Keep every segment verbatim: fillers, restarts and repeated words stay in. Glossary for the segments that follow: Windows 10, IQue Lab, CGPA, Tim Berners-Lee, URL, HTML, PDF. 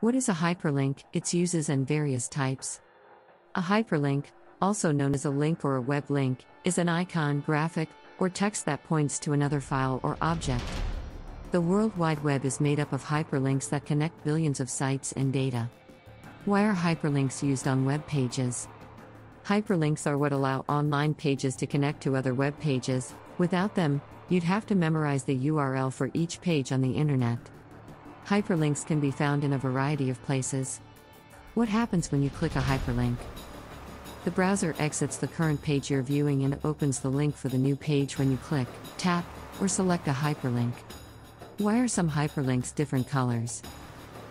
What is a hyperlink, its uses and various types? A hyperlink, also known as a link or a web link, is an icon, graphic, or text that points to another file or object. The World Wide Web is made up of hyperlinks that connect billions of sites and data. Why are hyperlinks used on web pages? Hyperlinks are what allow online pages to connect to other web pages. Without them, you'd have to memorize the U R L for each page on the internet. Hyperlinks can be found in a variety of places. What happens when you click a hyperlink? The browser exits the current page you're viewing and opens the link for the new page when you click, tap, or select a hyperlink. Why are some hyperlinks different colors?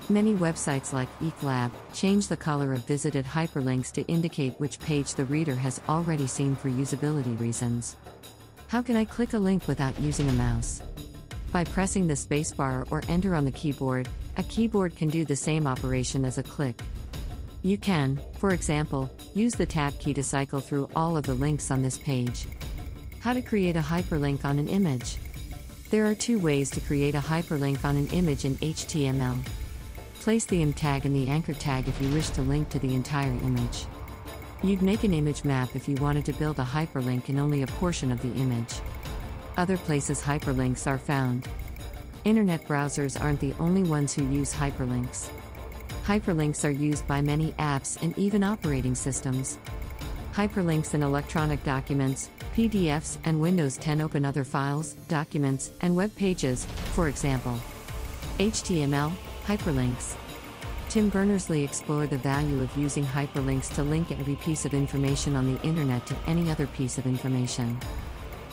Many websites like IQue Lab change the color of visited hyperlinks to indicate which page the reader has already seen for usability reasons. How can I click a link without using a mouse? By pressing the spacebar or enter on the keyboard, a keyboard can do the same operation as a click. You can, for example, use the tab key to cycle through all of the links on this page. How to create a hyperlink on an image? There are two ways to create a hyperlink on an image in H T M L. Place the im tag and the anchor tag if you wish to link to the entire image. You'd make an image map if you wanted to build a hyperlink in only a portion of the image. Other places hyperlinks are found. Internet browsers aren't the only ones who use hyperlinks. Hyperlinks are used by many apps and even operating systems. Hyperlinks in electronic documents, P D Fs, and Windows ten open other files, documents, and web pages, for example. H T M L, hyperlinks. Tim Berners-Lee explored the value of using hyperlinks to link every piece of information on the internet to any other piece of information.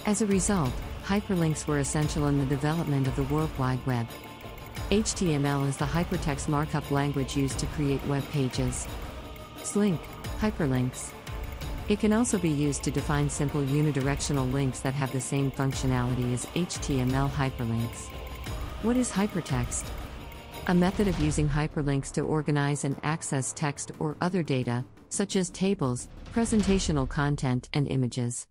As a result, hyperlinks were essential in the development of the World Wide Web. H T M L is the hypertext markup language used to create web pages. Slink, hyperlinks. It can also be used to define simple unidirectional links that have the same functionality as H T M L hyperlinks. What is hypertext? A method of using hyperlinks to organize and access text or other data, such as tables, presentational content, and images.